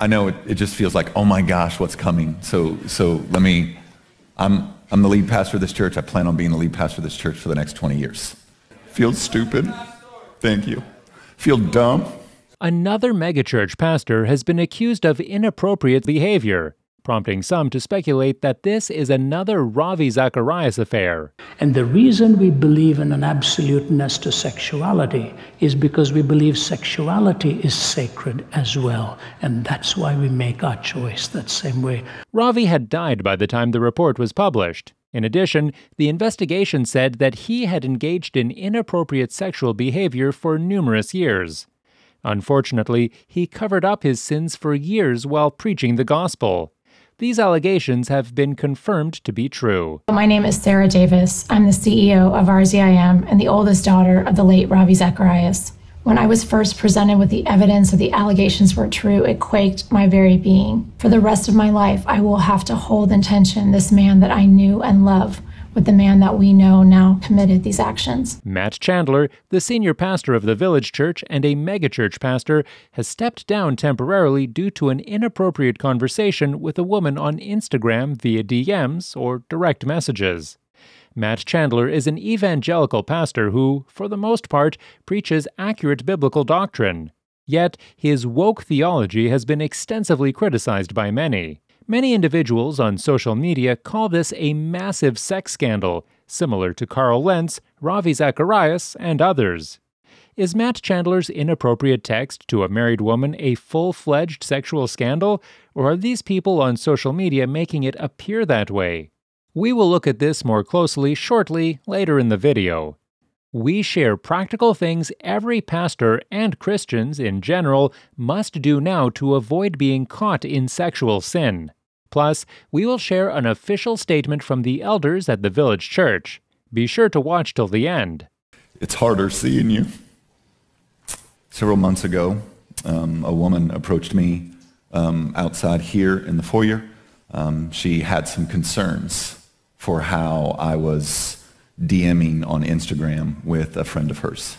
I know it just feels like, oh my gosh, what's coming? So let me, I'm the lead pastor of this church. I plan on being the lead pastor of this church for the next 20 years. Feel stupid. Thank you. Feel dumb. Another megachurch pastor has been accused of inappropriate behavior, prompting some to speculate that this is another Ravi Zacharias affair. And the reason we believe in an absoluteness to sexuality is because we believe sexuality is sacred as well, and that's why we make our choice that same way. Ravi had died by the time the report was published. In addition, the investigation said that he had engaged in inappropriate sexual behavior for numerous years. Unfortunately, he covered up his sins for years while preaching the gospel. These allegations have been confirmed to be true. My name is Sarah Davis. I'm the CEO of RZIM and the oldest daughter of the late Ravi Zacharias. When I was first presented with the evidence that the allegations were true, it quaked my very being. For the rest of my life, I will have to hold in tension this man that I knew and loved with the man that we know now committed these actions. Matt Chandler, the senior pastor of the Village Church and a megachurch pastor, has stepped down temporarily due to an inappropriate conversation with a woman on Instagram via DMs or direct messages. Matt Chandler is an evangelical pastor who, for the most part, preaches accurate biblical doctrine. Yet, his woke theology has been extensively criticized by many. Many individuals on social media call this a massive sex scandal, similar to Carl Lentz, Ravi Zacharias, and others. Is Matt Chandler's inappropriate text to a married woman a full-fledged sexual scandal, or are these people on social media making it appear that way? We will look at this more closely shortly later in the video. We share practical things every pastor and Christians in general must do now to avoid being caught in sexual sin. Plus, we will share an official statement from the elders at the Village Church. Be sure to watch till the end. It's harder seeing you. Several months ago, a woman approached me outside here in the foyer. She had some concerns for how I was DMing on Instagram with a friend of hers.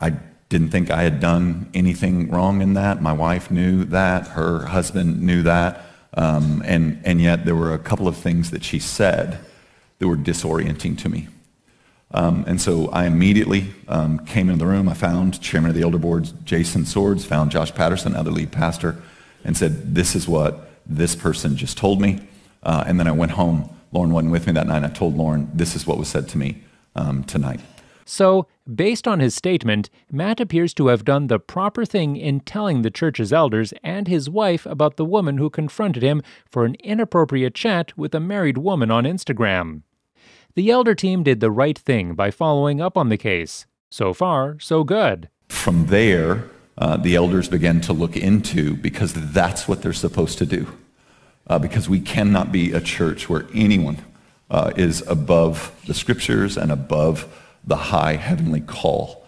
I didn't think I had done anything wrong in that. My wife knew that. Her husband knew that. And yet there were a couple of things that she said that were disorienting to me. And so I immediately came into the room. I found Chairman of the Elder Board, Jason Swords, found Josh Patterson, other lead pastor, and said, this is what this person just told me. And then I went home. Lauren wasn't with me that night. I told Lauren, this is what was said to me tonight. So, based on his statement, Matt appears to have done the proper thing in telling the church's elders and his wife about the woman who confronted him for an inappropriate chat with a married woman on Instagram. The elder team did the right thing by following up on the case. So far, so good. From there, the elders began to look into, because that's what they're supposed to do. Because we cannot be a church where anyone is above the Scriptures and above the high heavenly call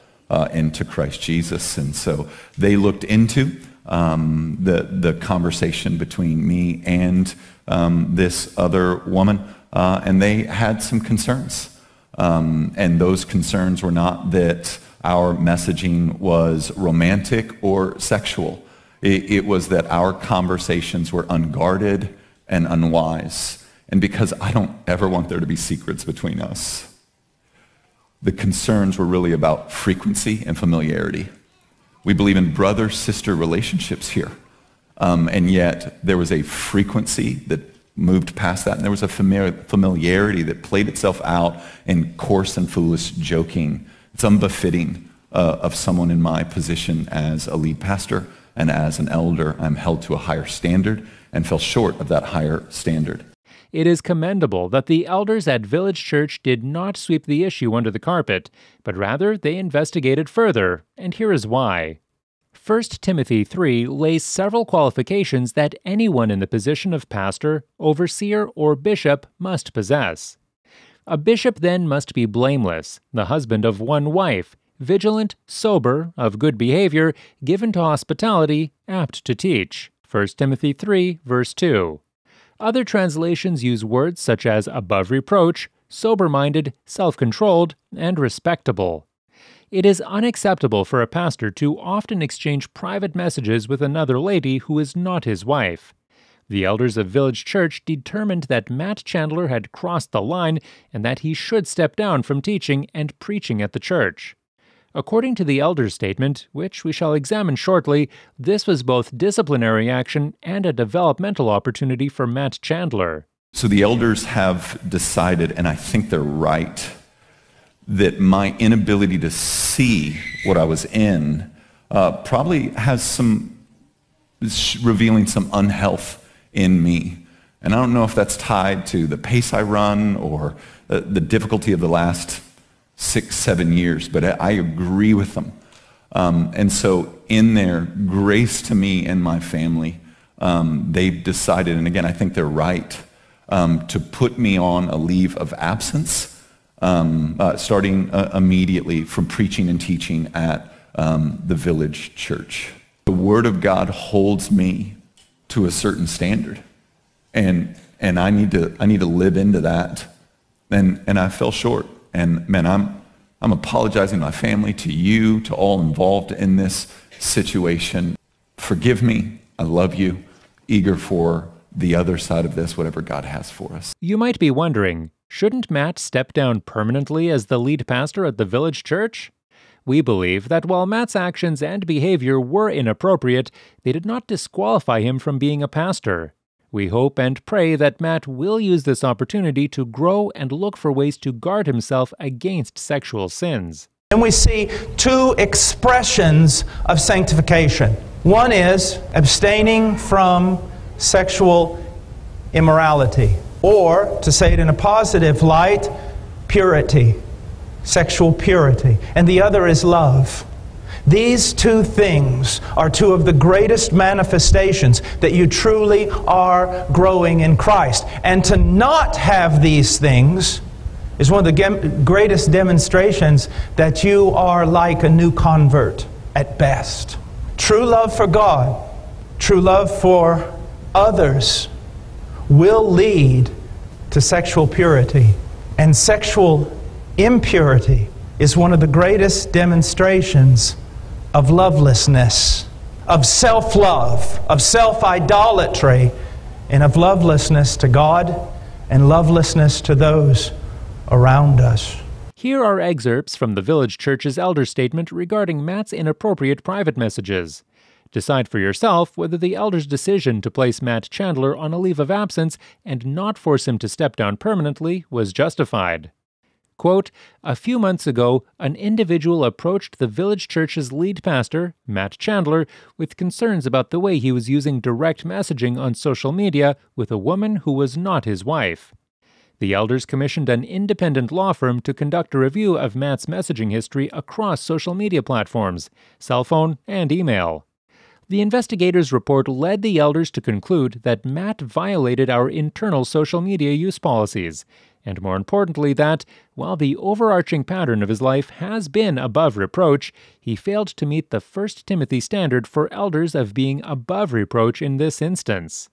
into Christ Jesus. And so they looked into the conversation between me and this other woman, and they had some concerns. And those concerns were not that our messaging was romantic or sexual. It was that our conversations were unguarded and unwise. And because I don't ever want there to be secrets between us, the concerns were really about frequency and familiarity. We believe in brother-sister relationships here. And yet there was a frequency that moved past that, and there was a familiarity that played itself out in coarse and foolish joking. It's unbefitting of someone in my position as a lead pastor. And as an elder, I'm held to a higher standard and fell short of that higher standard. It is commendable that the elders at Village Church did not sweep the issue under the carpet, but rather they investigated further, and here is why. 1 Timothy 3 lays several qualifications that anyone in the position of pastor, overseer, or bishop must possess. A bishop then must be blameless, the husband of one wife, vigilant, sober, of good behavior, given to hospitality, apt to teach. 1 Timothy 3, verse 2. Other translations use words such as above reproach, sober-minded, self-controlled, and respectable. it is unacceptable for a pastor to often exchange private messages with another lady who is not his wife. The elders of Village Church determined that Matt Chandler had crossed the line and that he should step down from teaching and preaching at the church. According to the elders' statement, which we shall examine shortly, this was both disciplinary action and a developmental opportunity for Matt Chandler. So the elders have decided, and I think they're right, that my inability to see what I was in probably has some, is revealing some unhealth in me. And I don't know if that's tied to the pace I run or the difficulty of the last 6, 7 years, but I agree with them. And so in their grace to me and my family, they've decided, and again, I think they're right, to put me on a leave of absence, starting immediately from preaching and teaching at the Village Church. The Word of God holds me to a certain standard, and I need to live into that, and I fell short. And man, I'm apologizing to my family, to you, to all involved in this situation. Forgive me. I love you. Eager for the other side of this, whatever God has for us. You might be wondering, shouldn't Matt step down permanently as the lead pastor at the Village Church? We believe that while Matt's actions and behavior were inappropriate, they did not disqualify him from being a pastor. We hope and pray that Matt will use this opportunity to grow and look for ways to guard himself against sexual sins. And we see two expressions of sanctification. One is abstaining from sexual immorality, or, to say it in a positive light, purity. Sexual purity, and the other is love. These two things are two of the greatest manifestations that you truly are growing in Christ. And to not have these things is one of the greatest demonstrations that you are like a new convert at best. True love for God, true love for others will lead to sexual purity, and sexual impurity is one of the greatest demonstrations of lovelessness, of self-love, of self-idolatry, and of lovelessness to God and lovelessness to those around us. Here are excerpts from the Village Church's elder statement regarding Matt's inappropriate private messages. Decide for yourself whether the elder's decision to place Matt Chandler on a leave of absence and not force him to step down permanently was justified. Quote, "A few months ago, an individual approached the Village Church's lead pastor, Matt Chandler, with concerns about the way he was using direct messaging on social media with a woman who was not his wife. The elders commissioned an independent law firm to conduct a review of Matt's messaging history across social media platforms, cell phone and email. The investigators' report led the elders to conclude that Matt violated our internal social media use policies, and more importantly that, while the overarching pattern of his life has been above reproach, he failed to meet the 1 Timothy standard for elders of being above reproach in this instance.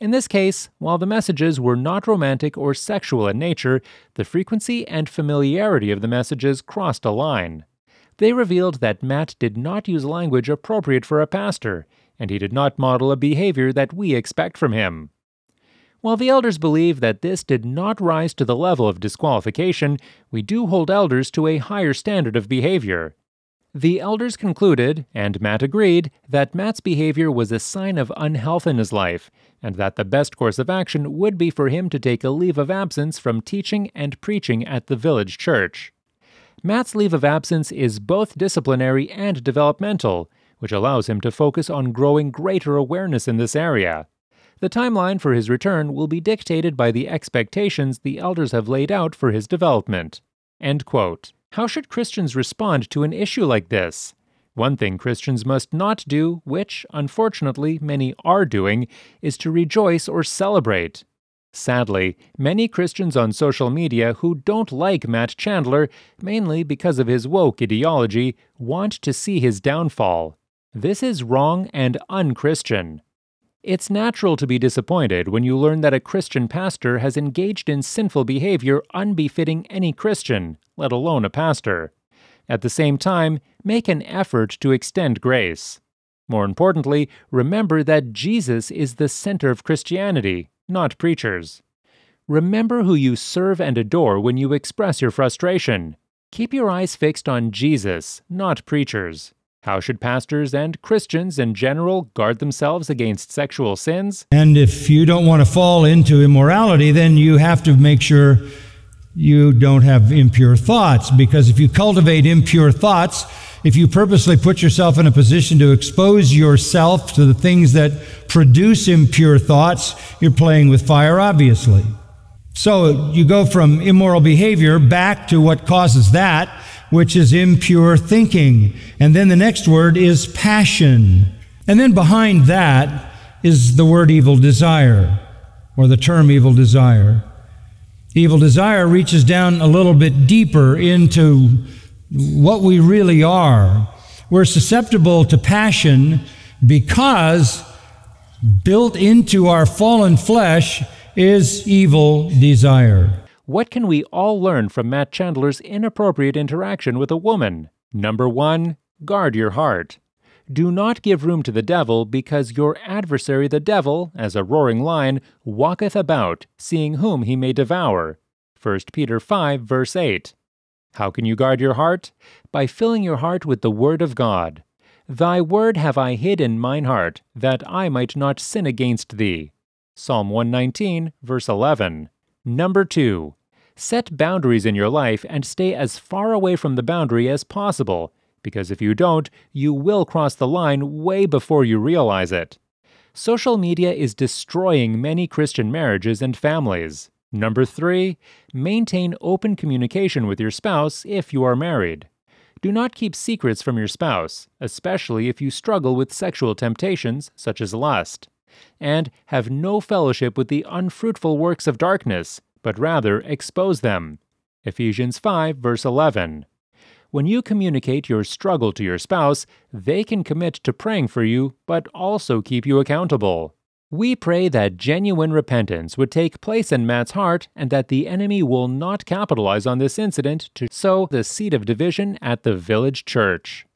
In this case, while the messages were not romantic or sexual in nature, the frequency and familiarity of the messages crossed a line. They revealed that Matt did not use language appropriate for a pastor, and he did not model a behavior that we expect from him." While the elders believe that this did not rise to the level of disqualification, we do hold elders to a higher standard of behavior. The elders concluded, and Matt agreed, that Matt's behavior was a sign of unhealth in his life, and that the best course of action would be for him to take a leave of absence from teaching and preaching at the Village Church. Matt's leave of absence is both disciplinary and developmental, which allows him to focus on growing greater awareness in this area. The timeline for his return will be dictated by the expectations the elders have laid out for his development." End quote. How should Christians respond to an issue like this? One thing Christians must not do, which, unfortunately, many are doing, is to rejoice or celebrate. Sadly, many Christians on social media who don't like Matt Chandler, mainly because of his woke ideology, want to see his downfall. This is wrong and un-Christian. It's natural to be disappointed when you learn that a Christian pastor has engaged in sinful behavior unbefitting any Christian, let alone a pastor. At the same time, make an effort to extend grace. More importantly, remember that Jesus is the center of Christianity, not preachers. Remember who you serve and adore when you express your frustration. Keep your eyes fixed on Jesus, not preachers. How should pastors and Christians in general guard themselves against sexual sins? And if you don't want to fall into immorality, then you have to make sure you don't have impure thoughts, because if you cultivate impure thoughts, if you purposely put yourself in a position to expose yourself to the things that produce impure thoughts, you're playing with fire, obviously. So you go from immoral behavior back to what causes that, which is impure thinking. And then the next word is passion. And then behind that is the word evil desire, or the term evil desire. Evil desire reaches down a little bit deeper into what we really are. We're susceptible to passion because built into our fallen flesh is evil desire. What can we all learn from Matt Chandler's inappropriate interaction with a woman? Number one, guard your heart. Do not give room to the devil, because your adversary the devil, as a roaring lion, walketh about, seeing whom he may devour. 1 Peter 5, verse 8. How can you guard your heart? By filling your heart with the Word of God. Thy word have I hid in mine heart, that I might not sin against thee. Psalm 119, verse 11. Number 2. Set boundaries in your life and stay as far away from the boundary as possible, because if you don't, you will cross the line way before you realize it. Social media is destroying many Christian marriages and families. Number 3. Maintain open communication with your spouse if you are married. Do not keep secrets from your spouse, especially if you struggle with sexual temptations such as lust. And have no fellowship with the unfruitful works of darkness, but rather expose them. Ephesians 5, verse 11. When you communicate your struggle to your spouse, they can commit to praying for you, but also keep you accountable. We pray that genuine repentance would take place in Matt's heart and that the enemy will not capitalize on this incident to sow the seed of division at the Village Church.